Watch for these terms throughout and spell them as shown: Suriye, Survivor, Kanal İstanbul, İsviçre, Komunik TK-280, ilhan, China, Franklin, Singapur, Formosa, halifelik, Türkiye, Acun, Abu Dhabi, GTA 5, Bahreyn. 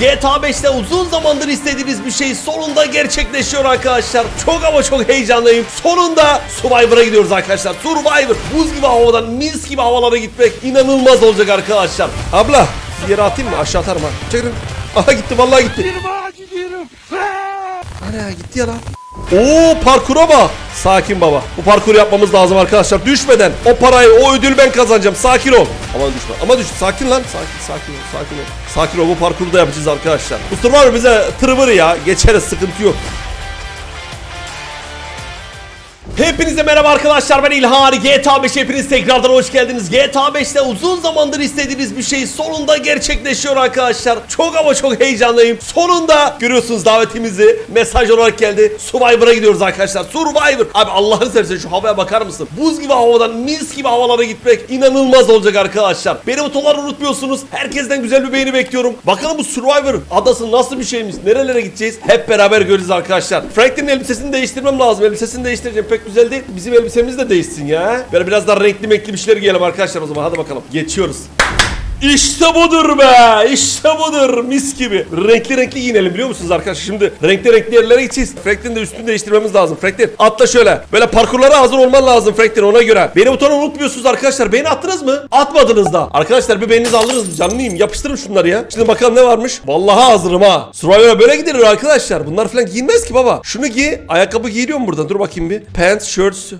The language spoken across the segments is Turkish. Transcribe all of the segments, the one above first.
GTA 5'te uzun zamandır istediğimiz bir şey sonunda gerçekleşiyor arkadaşlar. Çok ama çok heyecanlıyım. Sonunda Survivor'a gidiyoruz arkadaşlar. Survivor, buz gibi havadan mis gibi havalara gitmek inanılmaz olacak arkadaşlar. Abla, yere atayım mı? Aşağı atarım ha. Çekin. Aha gitti, vallahi gitti. Gidiyorum. Ana gitti ya lan. Oo, parkura bak. Sakin baba. Bu parkuru yapmamız lazım arkadaşlar. Düşmeden. O parayı, o ödülü ben kazanacağım. Sakin ol. Aman düşme. Ama düş. Sakin lan. Sakin ol. Sakin ol. Bu parkuru da yapacağız arkadaşlar. Bu Survivor bize tırvır ya. Geçeriz. Sıkıntı yok. Hepinize merhaba arkadaşlar, ben İlhan. GTA 5 hepiniz tekrardan hoş geldiniz. GTA 5'te uzun zamandır istediğiniz bir şey sonunda gerçekleşiyor arkadaşlar. Çok ama çok heyecanlıyım. Sonunda görüyorsunuz davetimizi mesaj olarak geldi. Survivor'a gidiyoruz arkadaşlar. Survivor. Abi Allah'ını seversen şu havaya bakar mısın? Buz gibi havadan mis gibi havalara gitmek inanılmaz olacak arkadaşlar. Beni butonları unutmuyorsunuz. Herkesten güzel bir beğeni bekliyorum. Bakalım bu Survivor adası nasıl bir şeymiş? Nerelere gideceğiz? Hep beraber göreceğiz arkadaşlar. Franklin'in elbisesini değiştirmem lazım. Elbisesini değiştireceğim. Pek güzel değil. Bizim elbisemiz de değişsin ya. Böyle biraz daha renkli mekli bir şeyler giyelim arkadaşlar o zaman. Hadi bakalım. Geçiyoruz. İşte budur be. İşte budur. Mis gibi. Renkli renkli giyinelim biliyor musunuz arkadaşlar? Şimdi renkli renkli yerlere gideceğiz. Franklin'in de üstünü değiştirmemiz lazım. Franklin atla şöyle. Böyle parkurlara hazır olman lazım Franklin, ona göre. Beğeni butonu unutmuyorsunuz arkadaşlar. Beğeni attınız mı? Atmadınız da. Arkadaşlar bir beğeninizi alırız mı? Canlıyım. Yapıştırın şunları ya. Şimdi bakalım ne varmış. Vallahi hazırım ha. Survivor'a böyle gidilir arkadaşlar. Bunlar falan giyinmez ki baba. Şunu giy. Ayakkabı giyiliyor mu buradan? Dur bakayım bir. Pants, shirts,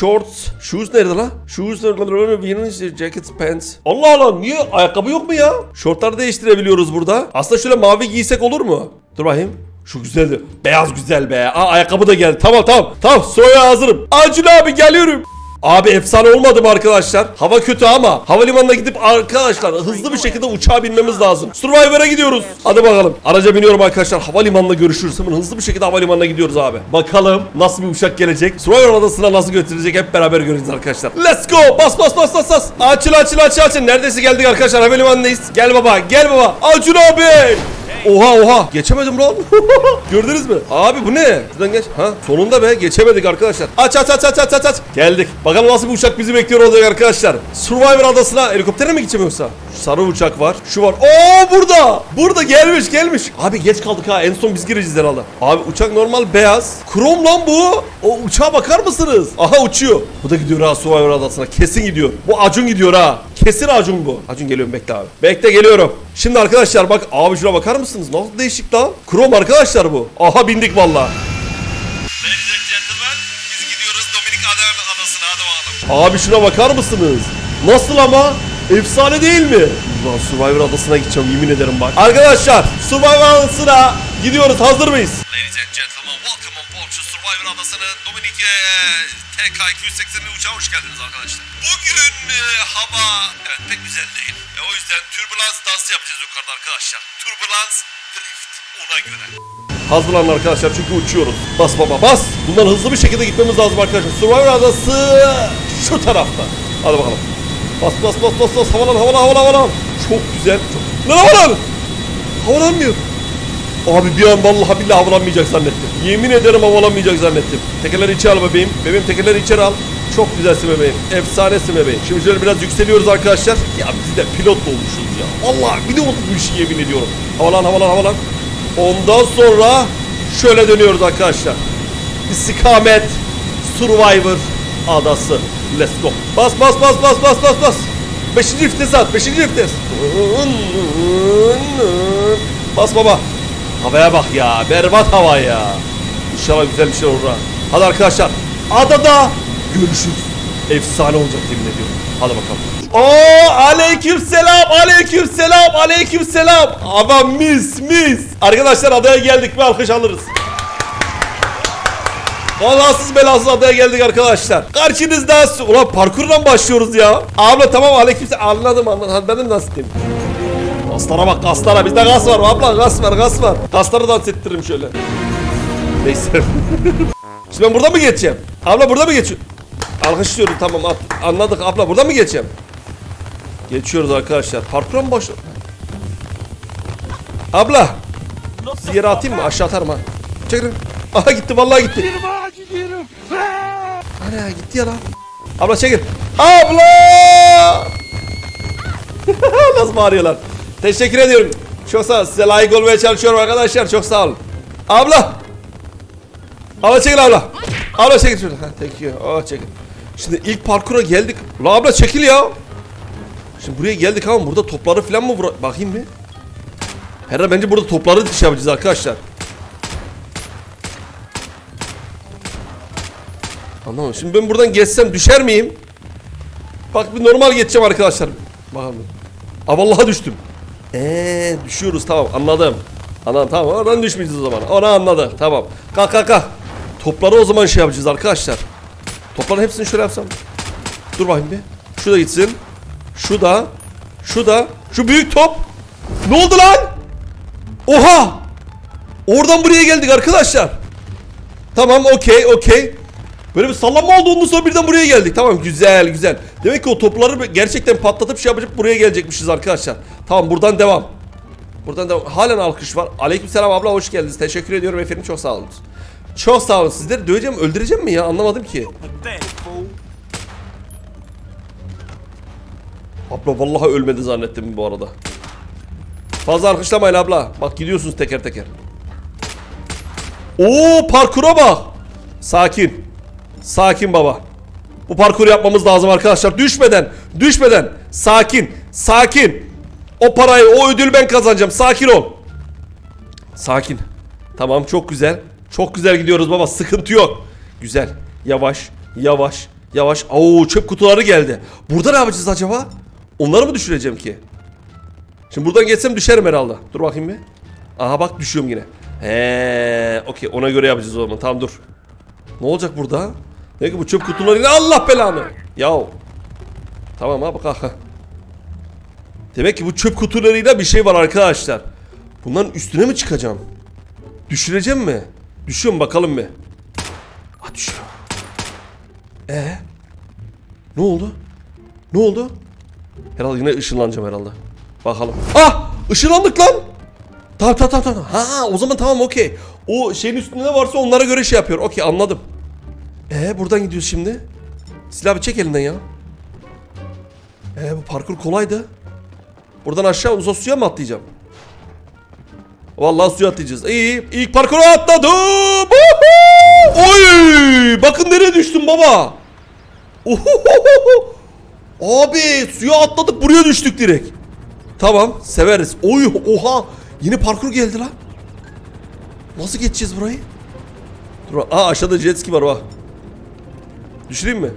shorts. Shoes nerede la? Shoes nerede? Jackets, pants. Allah Allah. Niye? Ayakkabı yok mu ya? Şortları değiştirebiliyoruz burada. Aslında şöyle mavi giysek olur mu? Dur bakayım. Şu güzeldi. Beyaz güzel be. Aa, ayakkabı da geldi. Tamam. Soya hazırım. Acil abi geliyorum. Abi efsane olmadı mı arkadaşlar? Hava kötü ama havalimanına gidip arkadaşlar hızlı bir şekilde uçağa binmemiz lazım. Survivor'a gidiyoruz. Hadi bakalım. Araca biniyorum arkadaşlar. Havalimanına görüşürüz. Hemen hızlı bir şekilde havalimanına gidiyoruz abi. Bakalım nasıl bir uçak gelecek? Survivor adasına nasıl götürecek? Hep beraber göreceğiz arkadaşlar. Let's go. Bas. Açıl. Neredeyse geldik arkadaşlar. Havalimanındayız. Gel baba. Acun abi. Oha. Geçemedim lan. Gördünüz mü? Abi bu ne? Şuradan geç. Ha? Sonunda be. Geçemedik arkadaşlar. Aç. Geldik. Bakalım nasıl bir uçak bizi bekliyor olacak arkadaşlar. Survivor adasına helikoptere mi gideceğim yoksa? Sarı uçak var. Şu var. Oo burada. Burada gelmiş. Abi geç kaldık ha. En son biz gireceğiz herhalde. Abi uçak normal beyaz. Krom lan bu. O uçağa bakar mısınız? Aha uçuyor. Bu da gidiyor ha Survivor adasına. Kesin gidiyor. Bu Acun gidiyor ha. Kesin Acun bu. Acun geliyorum, bekle abi. Bekle geliyorum. Şimdi arkadaşlar bak abi şuna bakar mısınız? Nasıl değişik lan? Krom arkadaşlar bu. Aha bindik valla. Biz gidiyoruz Komunik adasına, hadi bakalım. Abi şuna bakar mısınız? Nasıl ama? Efsane değil mi? Ulan Survivor adasına gideceğim yemin ederim bak. Arkadaşlar Survivor adasına gidiyoruz, hazır mıyız? Survivor adasını Komunik TK-280'in uçağı hoş geldiniz arkadaşlar. Bugün hava evet pek güzel değil. O yüzden türbülans dansı yapacağız yukarıda arkadaşlar. Türbülans drift ona göre. Hazırlanın arkadaşlar çünkü uçuyoruz. Bas baba bas. Bundan hızlı bir şekilde gitmemiz lazım arkadaşlar. Survivor adası şu tarafta. Hadi bakalım. Bas. Havalan. Çok güzel. Lan havalan. Havalanmıyor. Abi bir an vallahi billahi havalanmayacak zannettim. Yemin ederim havalanmayacak zannettim. Tekerleri içeri al bebeğim. Bebeğim tekerleri içeri al. Çok güzelsin bebeğim. Efsanesin bebeğim. Şimdi şöyle biraz yükseliyoruz arkadaşlar. Ya biz de pilot olmuşuz ya. Vallahi bir de bu işi yemin ediyorum. Havalan. Ondan sonra şöyle dönüyoruz arkadaşlar. İstikamet Survivor adası. Let's go. Bas. 5. iftes at. 5. iftes. Bas baba. Havaya bak ya. Berbat hava ya. İnşallah güzel bir şey olur ha. Hadi arkadaşlar. Adada görüşürüz. Efsane olacak yemin ediyorum. Hadi bakalım. Oo, aleykümselam. Ama mis. Arkadaşlar adaya geldik mi alkış alırız. Allahsız belasız adaya geldik arkadaşlar. Karşınızda ulan parkurdan başlıyoruz ya. Abla tamam aleykümselam. Anladım. Benim nasıl diyeyim? Kaslara bak kaslara. Bizde kas var abla. Kas var. Kasları dans ettiririm şöyle. Neyse. Şimdi ben burada mı geçeceğim? Abla burada mı geçiyorum? Alkışlıyorum tamam. Anladık abla. Burada mı geçeceğim? Geçiyoruz arkadaşlar. Parkura mı başlıyor? Abla. Yere atayım mı? Aşağı atarım ha. Çekilin. Aha gitti. Vallahi gitti. Ana gitti ya lan. Abla çekil. Abla. Nasıl bağırıyorlar? Teşekkür ediyorum. Çok sağ ol. Size layık olmaya çalışıyorum arkadaşlar. Çok sağ olun. Abla. Abla çekil abla. Abla çekil şurada. Teşekkür. Oh çekil. Şimdi ilk parkura geldik. La abla çekil ya. Şimdi buraya geldik ama burada topları falan mı bakayım bir. Herhalde bence burada topları şey yapacağız arkadaşlar. Anlamadım. Şimdi ben buradan geçsem düşer miyim? Bak bir normal geçeceğim arkadaşlar. Bakalım. Aa vallahi düştüm. Düşüyoruz tamam anladım. Anladım tamam oradan düşmeyeceğiz o zaman. Onu anladım tamam. Kalk kalk kalk. Topları o zaman şey yapacağız arkadaşlar. Topların hepsini şöyle yapsam. Dur bakayım bir. Şu da gitsin. Şu da. Şu da. Şu büyük top. Ne oldu lan? Oha. Oradan buraya geldik arkadaşlar. Tamam okey okey. Böyle bir sallanma oldu ondan sonra birden buraya geldik. Tamam güzel güzel. Demek ki o topları gerçekten patlatıp şey yapacak buraya gelecekmişiz arkadaşlar. Tamam buradan devam. Buradan devam. Halen alkış var. Aleykümselam abla hoş geldiniz. Teşekkür ediyorum efendim çok sağ olun. Çok sağ olun sizleri. Döveceğim öldüreceğim mi ya anlamadım ki. Abla vallahi ölmedi zannettim bu arada. Fazla alkışlamayın abla. Bak gidiyorsunuz teker teker. Oo parkura bak. Sakin. Sakin baba. Bu parkuru yapmamız lazım arkadaşlar. Düşmeden, düşmeden. Sakin, sakin. O parayı, o ödülü ben kazanacağım. Sakin ol. Sakin. Tamam, çok güzel. Çok güzel gidiyoruz baba. Sıkıntı yok. Güzel. Yavaş, yavaş, yavaş. Oo, çöp kutuları geldi. Burada ne yapacağız acaba? Onları mı düşüreceğim ki? Şimdi buradan geçsem düşerim herhalde. Dur bakayım bir. Aha bak düşüyorum yine. Okey. Ona göre yapacağız o zaman. Tamam dur. Ne olacak burada? Demek ki bu çöp kutuları Allah belanı. Yahu. Tamam abi kalk. Demek ki bu çöp kutularıyla bir şey var arkadaşlar. Bunların üstüne mi çıkacağım? Düşüreceğim mi? Düşüyor mu bakalım bir. Ha düşüyor. Ne oldu? Ne oldu? Herhalde yine ışınlanacağım herhalde. Bakalım. Ah! Işınlandık lan. Tamam tamam tamam. Ha o zaman tamam okey. O şeyin üstünde ne varsa onlara göre şey yapıyor. Okey anladım. Buradan gidiyoruz şimdi. Silah bir çek elinden ya. Bu parkur kolaydı. Buradan aşağı uza suya mı atlayacağım? Vallahi suya atlayacağız. İyi ilk parkuru atladım. Oy! Bakın nereye düştüm baba. Abi suya atladık buraya düştük direkt. Tamam severiz. Oy oha. Yine parkur geldi lan. Nasıl geçeceğiz burayı? Dur bak. Aa aşağıda jet ski var bak. Düşüreyim mi?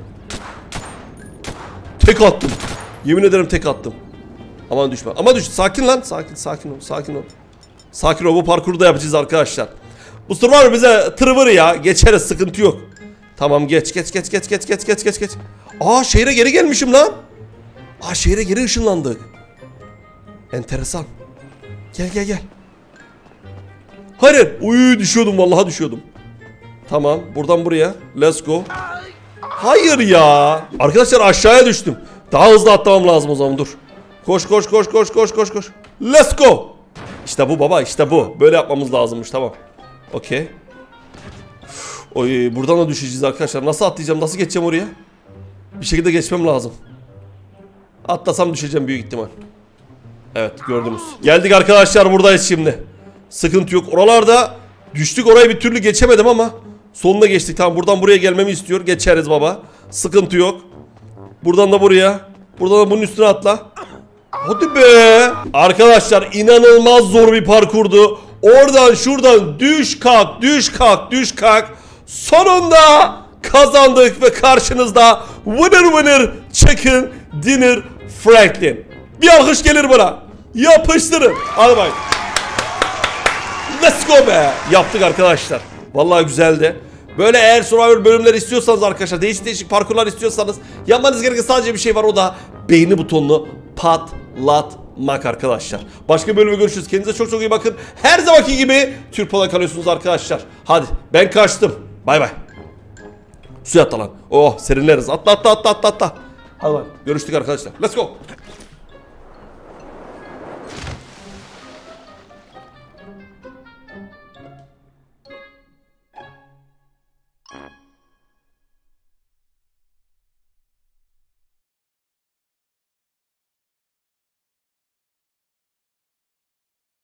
Tek attım. Yemin ederim tek attım. Aman düşme. Ama düş. Sakin lan. Sakin sakin ol. Sakin ol. Sakin ol. Bu parkuru da yapacağız arkadaşlar. Bu Survivor bize tırvır ya. Geçeriz. Sıkıntı yok. Tamam geç geç geç geç geç geç geç geç geç. Aa şehre geri gelmişim lan. Aa şehre geri ışınlandık. Enteresan. Gel gel gel. Hayır. Uy düşüyordum vallahi düşüyordum. Tamam buradan buraya. Let's go. Hayır ya. Arkadaşlar aşağıya düştüm. Daha hızlı atlamam lazım o zaman dur. Koş koş koş koş koş koş koş. Let's go. İşte bu baba işte bu. Böyle yapmamız lazımmış tamam. Okey. Oy buradan da düşeceğiz arkadaşlar. Nasıl atlayacağım nasıl geçeceğim oraya? Bir şekilde geçmem lazım. Atlasam düşeceğim büyük ihtimal. Evet gördünüz. Geldik arkadaşlar buradayız şimdi. Sıkıntı yok. Oralarda düştük orayı bir türlü geçemedim ama sonunda geçtik. Tamam buradan buraya gelmemi istiyor. Geçeriz baba. Sıkıntı yok. Buradan da buraya. Buradan da bunun üstüne atla. Hadi be. Arkadaşlar inanılmaz zor bir parkurdu. Oradan şuradan düş kalk düş kalk düş kalk. Sonunda kazandık ve karşınızda winner winner chicken dinner Franklin. Bir alkış gelir bana. Yapıştırın. Hadi bak. Let's go be. Yaptık arkadaşlar. Vallahi güzeldi. Böyle eğer Survivor bölümleri istiyorsanız arkadaşlar, değişik değişik parkurlar istiyorsanız yapmanız gereken sadece bir şey var o da beğeni butonunu patlatmak arkadaşlar. Başka bir bölümde görüşürüz. Kendinize çok çok iyi bakın. Her zamanki gibi Türpo'da kalıyorsunuz arkadaşlar. Hadi ben kaçtım. Bay bay. Suya atla lan. Oh serinleriz. Atla atla atla atla atla. Hadi bak. Görüştük arkadaşlar. Let's go.